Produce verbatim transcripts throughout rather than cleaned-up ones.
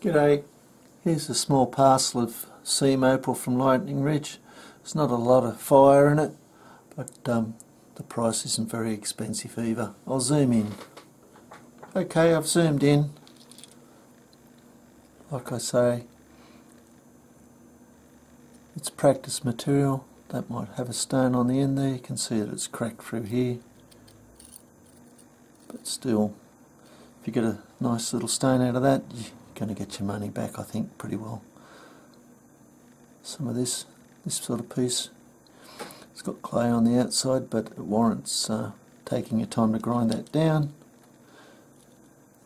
G'day, here's a small parcel of sea maple from Lightning Ridge. There's not a lot of fire in it, but um, the price isn't very expensive either. I'll zoom in. Okay, I've zoomed in. Like I say, it's practice material. That might have a stone on the end there. You can see that it's cracked through here. But still, if you get a nice little stone out of that, you going to get your money back, I think, pretty well. Some of this this sort of piece, it's got clay on the outside, but it warrants uh, taking your time to grind that down.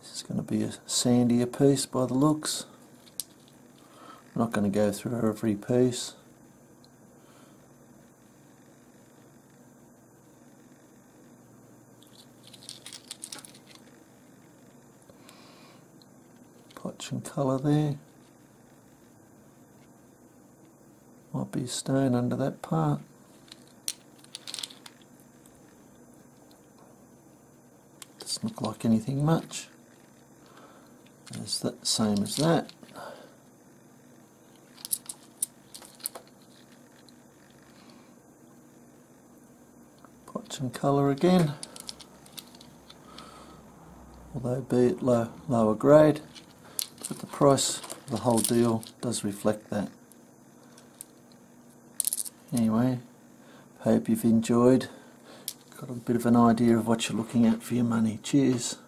This is going to be a sandier piece by the looks. I'm not going to go through every piece. Patch and colour there. Might be a stone under that part. Doesn't look like anything much. It's the same as that. Patch and colour again. Although be it low, lower grade. But the price of the whole deal does reflect that. Anyway, hope you've enjoyed. Got a bit of an idea of what you're looking at for your money. Cheers.